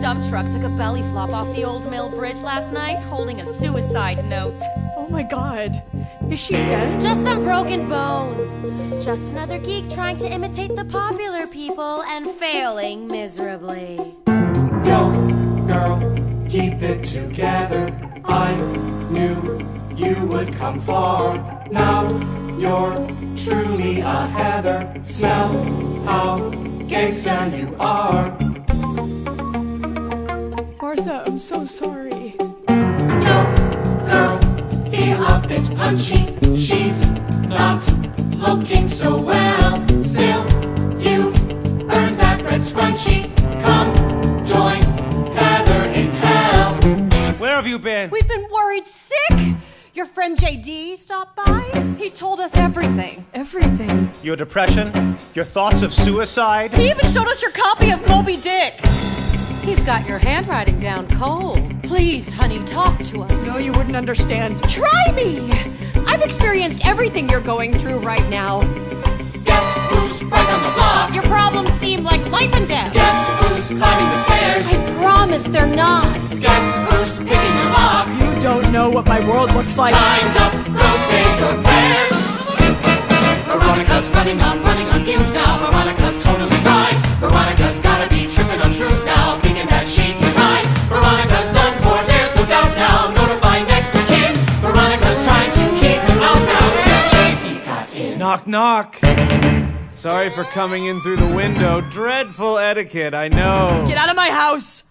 dump truck took a belly flop off the Old Mill Bridge last night, holding a suicide note. Oh my god. Is she dead? Just some broken bones. Just another geek trying to imitate the popular people and failing miserably. Go, girl, keep it together. I knew you would come far. Now you're truly a Heather. Smell how gangsta you are. Martha, I'm so sorry. Yo, girl, feel a bit punchy. She's not looking so well. Still, you've earned that red scrunchie. Come join Heather in hell. Where have you been? We've been worried sick. Your friend JD stopped by. He told us everything. Everything. Your depression, your thoughts of suicide. He even showed us your copy of Moby Dick. He's got your handwriting down cold. Please, honey, talk to us. No, you wouldn't understand. Try me! I've experienced everything you're going through right now. Guess who's right on the block? Your problems seem like life and death. Guess who's climbing the stairs? I promise they're not. Guess who's picking your lock? You don't know what my world looks like. Time's up, go say your prayers. Veronica's running on fumes now. Veronica's totally fine. Veronica's gotta be tripping on shrooms now, thinking that she can ride. Veronica's done for, there's no doubt now. Notify next to kin. Veronica's trying to keep her out now. He got in. Knock, knock. Sorry for coming in through the window. Dreadful etiquette, I know. Get out of my house!